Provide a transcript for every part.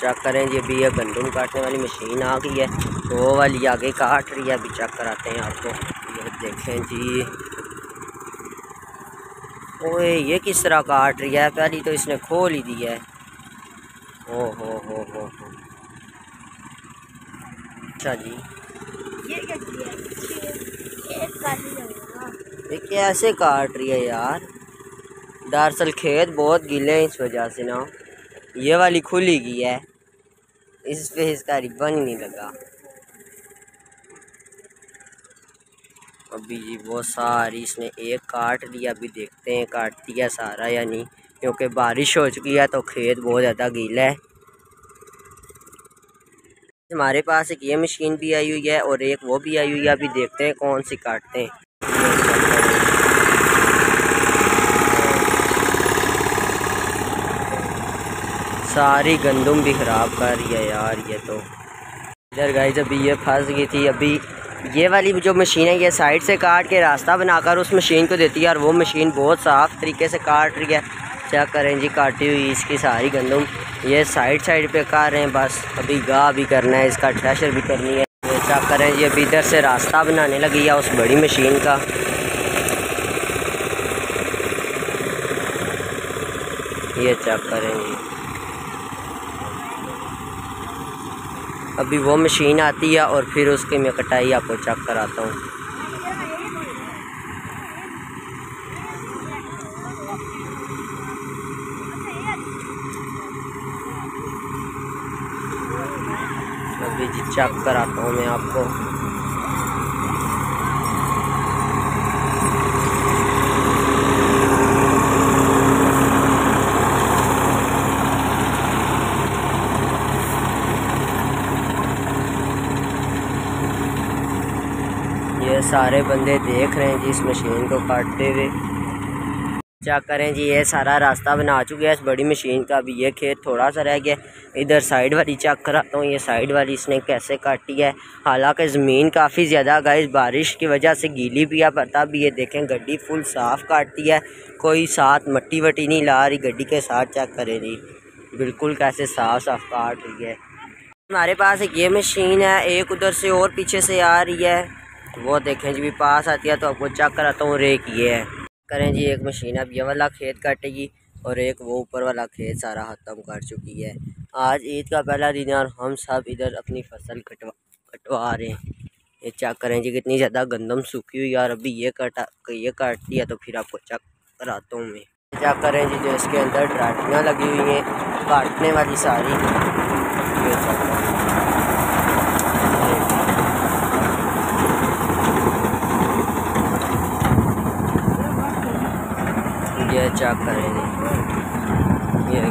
Check करें ये भी है, गंदम काटने वाली मशीन आ गई है, वो वाली आगे काट रही है। अभी चेक कराते हैं आपको, ये देखें जी। ओए ये किस तरह काट रही है, पहली तो इसने खोल ही दी है। ओ हो। अच्छा जी ये कैसे काट रही है यार। दरअसल खेत बहुत गीले हैं इस वजह से ना, ये वाली खुली गई है, इस पे इसका रिबन ही नहीं लगा। अभी जी वो सारी इसने एक काट लिया, अभी देखते हैं काटती है सारा या नहीं, क्योंकि बारिश हो चुकी है तो खेत बहुत ज़्यादा गीला है। हमारे पास एक ये मशीन भी आई हुई है और एक वो भी आई हुई है, अभी देखते हैं कौन सी काटते हैं। सारी गंदम भी ख़राब कर रही है यार ये तो। इधर गाइस अभी ये फंस गई थी, अभी ये वाली जो मशीन है ये साइड से काट के रास्ता बनाकर उस मशीन को देती है, और वो मशीन बहुत साफ़ तरीके से काट रही है। चेक करें जी काटी हुई इसकी सारी गंदम, ये साइड पे काट रहे हैं बस। अभी गाह भी करना है इसका, थ्रेशर भी करनी है। चेक करें जी अभी इधर से रास्ता बनाने लगी है उस बड़ी मशीन का। ये चेक करें जी, अभी वो मशीन आती है और फिर उसकी मैं कटाई आपको चेक कराता हूँ। अभी जी चेक कराता हूँ मैं आपको, सारे बंदे देख रहे हैं जी इस मशीन को काटते हुए। चेक करें जी ये सारा रास्ता बना चुके हैं इस बड़ी मशीन का, अभी ये खेत थोड़ा सा रह गया। इधर साइड वाली चेक कराता हूँ, ये साइड वाली इसने कैसे काटी है। हालांकि ज़मीन काफ़ी ज़्यादा गाइस बारिश की वजह से गीली भी है, पता भी ये देखें गड्डी फुल साफ़ काटती है, कोई साथ मट्टी वट्टी नहीं ला रही गड्डी के साथ। चेक करें जी बिल्कुल कैसे साफ काट रही है। हमारे पास एक ये मशीन है, एक उधर से और पीछे से आ रही है, वो देखें जी भी पास आती है तो आपको चेक कराता हूँ। रेक ये है, करें जी एक मशीन अब ये वाला खेत काटेगी और एक वो ऊपर वाला खेत सारा ख़त्म कर चुकी है। आज ईद का पहला दिन और हम सब इधर अपनी फसल कटवा रहे हैं। ये चेक करें जी कितनी ज़्यादा गंदम सूखी हुई है, और अभी ये काटती है तो फिर आपको चेक कराता हूँ मैं। चेक करें जी जो इसके अंदर डाटियाँ लगी हुई हैं काटने वाली सारी। ये चेक करें ये गई,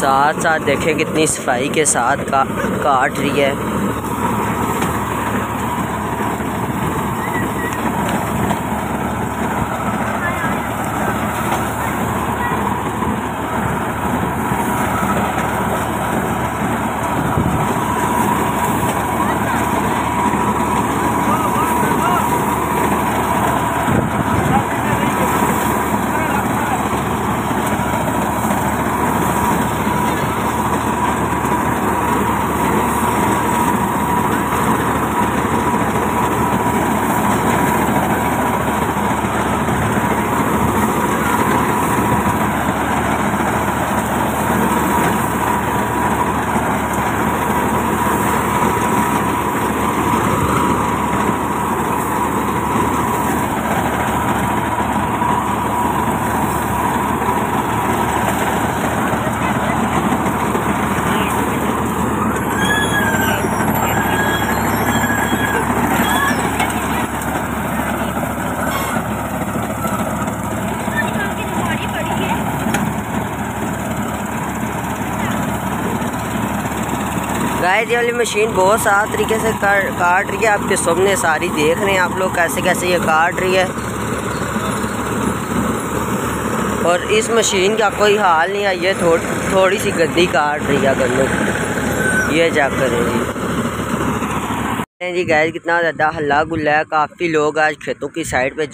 साथ देखें कितनी सफाई के साथ काट रही है। गाइस ये वाली मशीन बहुत साफ तरीके से काट रही है, आपके सामने सारी देख रहे हैं आप लोग कैसे ये काट रही है। और इस मशीन का कोई हाल नहीं है, ये थोड़ी सी गंदी काट रही है गंदम। ये चेक करेंगे जी गाइस, कितना ज़्यादा हल्ला गुल्ला है। काफ़ी लोग आज खेतों की साइड पे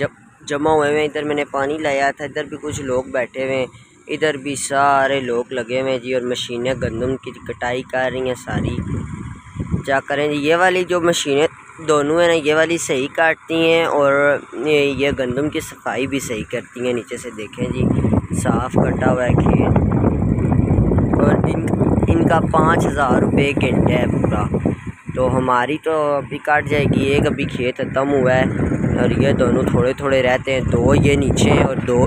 जमा हुए हैं। इधर मैंने पानी लाया था, इधर भी कुछ लोग बैठे हुए हैं, इधर भी सारे लोग लगे हुए हैं जी। और मशीनें गंदम की कटाई कर रही हैं सारी, चेक करें जी। ये वाली जो मशीनें दोनों है ना, ये वाली सही काटती हैं और ये गंदम की सफाई भी सही करती हैं। नीचे से देखें जी, साफ़ कटा हुआ है खेत। और इनका 5,000 रुपये घंटा है पूरा। तो हमारी तो अभी काट जाएगी एक, अभी खेत खत्म हुआ है। और ये दोनों थोड़े थोड़े रहते हैं, 2 ये नीचे हैं और 2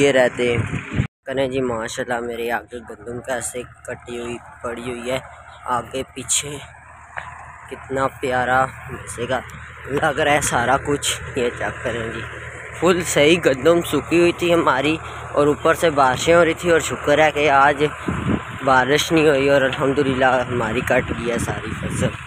ये रहते हैं। करें जी माशाल्लाह, मेरे आगे गंदम कैसे कटी हुई पड़ी हुई है, आगे पीछे कितना प्यारा वैसे का लग रहा है सारा कुछ। ये चेक करें जी, फुल सही गंदम सूखी हुई थी हमारी। और ऊपर से बारिशें हो रही थी, और शुक्र है कि आज बारिश नहीं हुई और अल्हम्दुलिल्लाह हमारी कट गई है सारी फसल।